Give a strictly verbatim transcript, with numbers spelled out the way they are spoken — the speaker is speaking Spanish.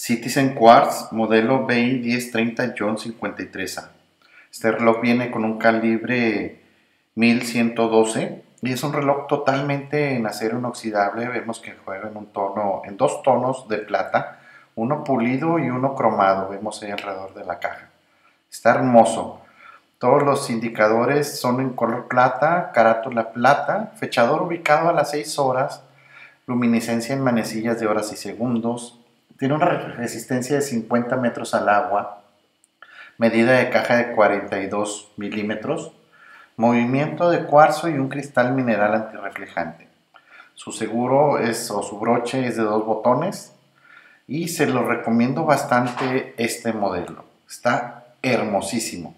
Citizen Quartz modelo B I diez treinta J cincuenta y tres A. Este reloj viene con un calibre mil ciento doce y es un reloj totalmente en acero inoxidable. Vemos que juega en un tono, en dos tonos de plata, uno pulido y uno cromado. Vemos ahí alrededor de la caja. Está hermoso. Todos los indicadores son en color plata, carátula plata, fechador ubicado a las seis horas, luminiscencia en manecillas de horas y segundos, tiene una resistencia de cincuenta metros al agua, medida de caja de cuarenta y dos milímetros, movimiento de cuarzo y un cristal mineral antirreflejante. Su seguro es, o su broche es de dos botones y se lo recomiendo bastante este modelo. Está hermosísimo.